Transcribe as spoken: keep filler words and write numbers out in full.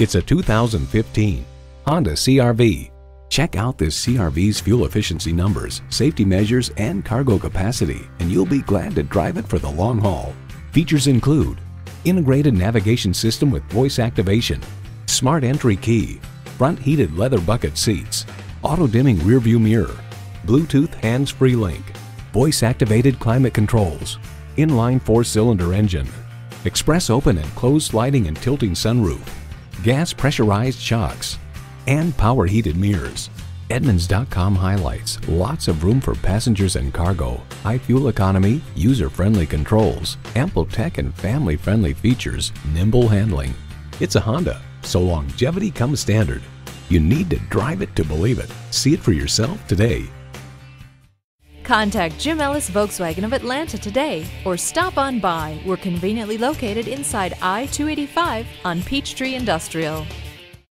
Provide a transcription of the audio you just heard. It's a two thousand fifteen Honda C R V. Check out this C R V's fuel efficiency numbers, safety measures, and cargo capacity, and you'll be glad to drive it for the long haul. Features include integrated navigation system with voice activation, smart entry key, front heated leather bucket seats, auto-dimming rearview mirror, Bluetooth hands-free link, voice-activated climate controls, inline four-cylinder engine, express open and closed sliding and tilting sunroof, gas pressurized shocks, and power heated mirrors. Edmunds dot com highlights lots of room for passengers and cargo, high fuel economy, user-friendly controls, ample tech and family-friendly features, nimble handling. It's a Honda, so longevity comes standard. You need to drive it to believe it. See it for yourself today. Contact Jim Ellis Volkswagen of Atlanta today or stop on by. We're conveniently located inside I two eighty-five on Peachtree Industrial.